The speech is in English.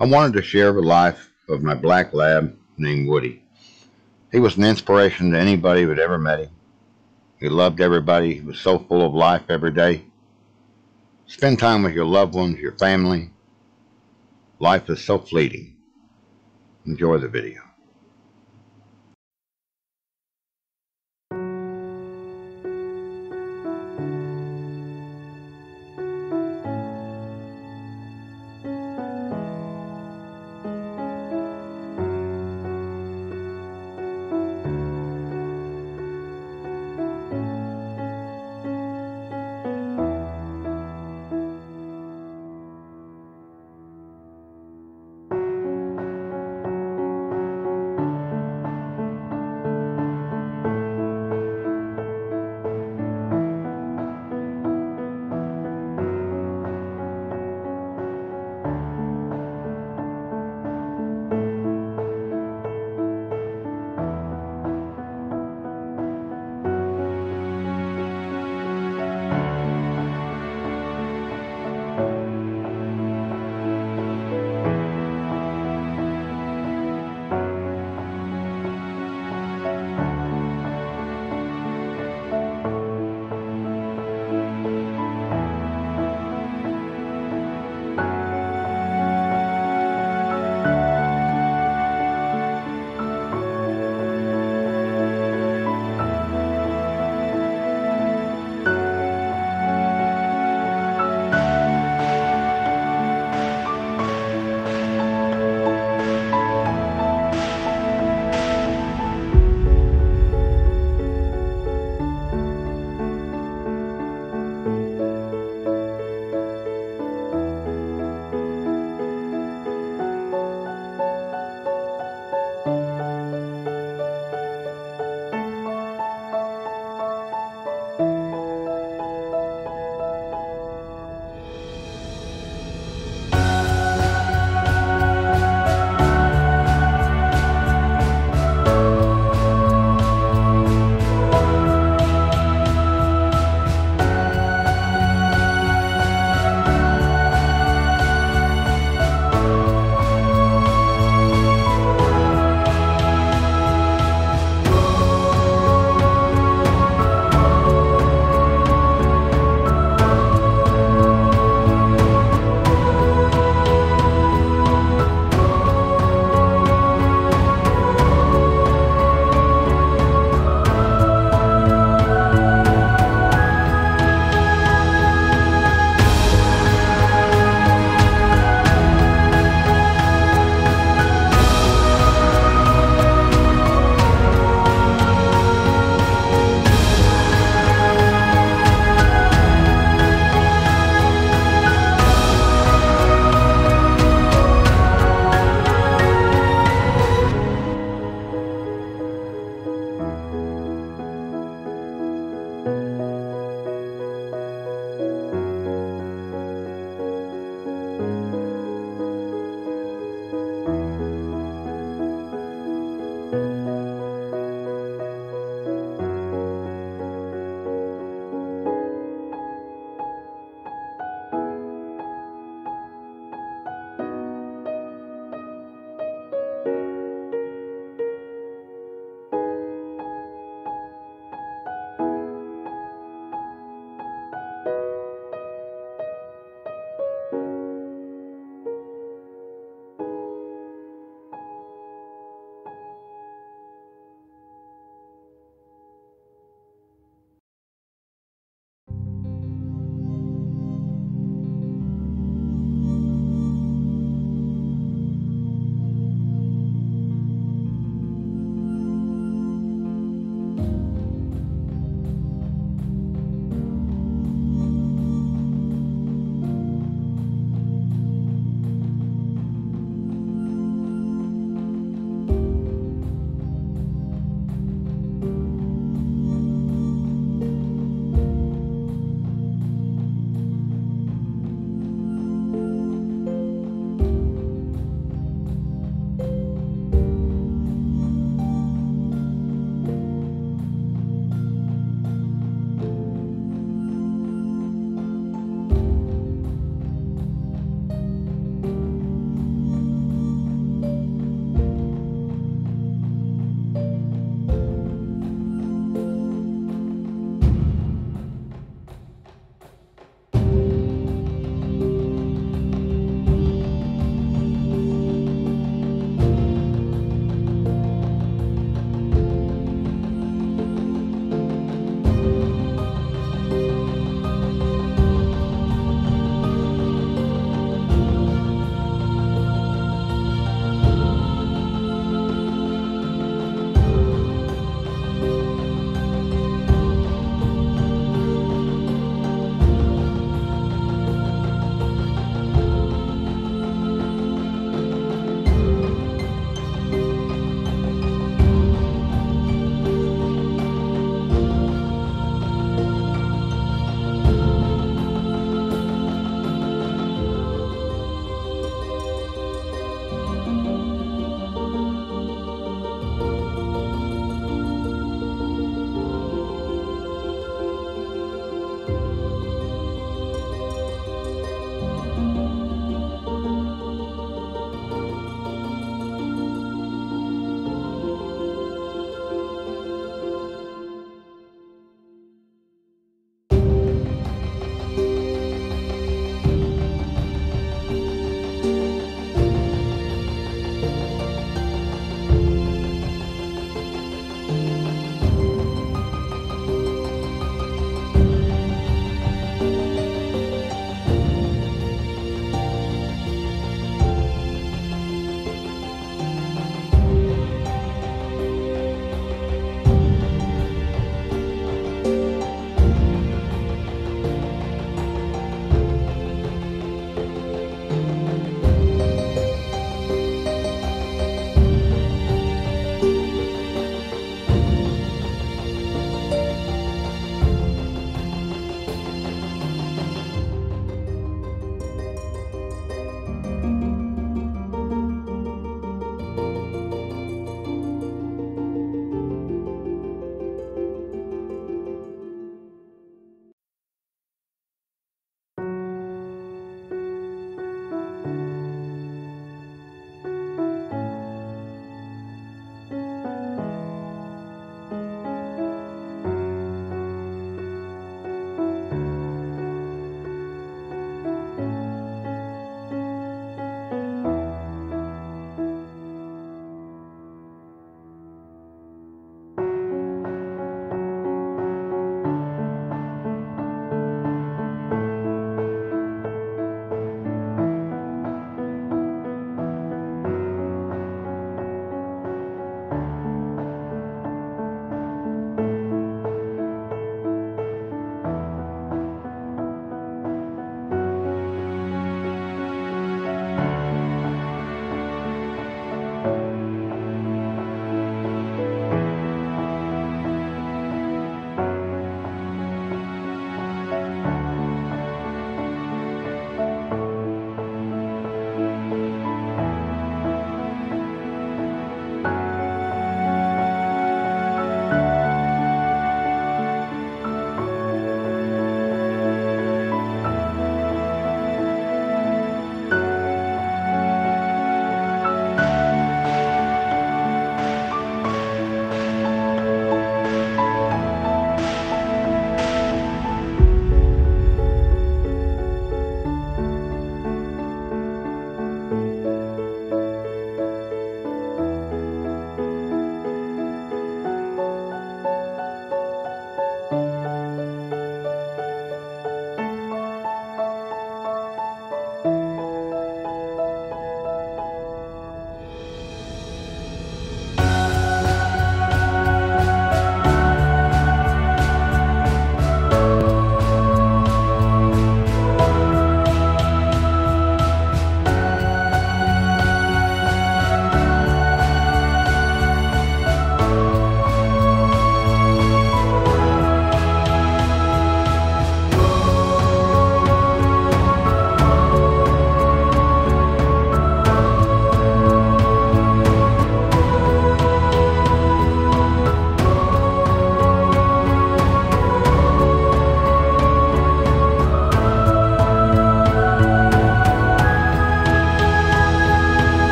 I wanted to share the life of my black lab named Woody. He was an inspiration to anybody who'd ever met him. He loved everybody. He was so full of life every day. Spend time with your loved ones, your family. Life is so fleeting. Enjoy the video.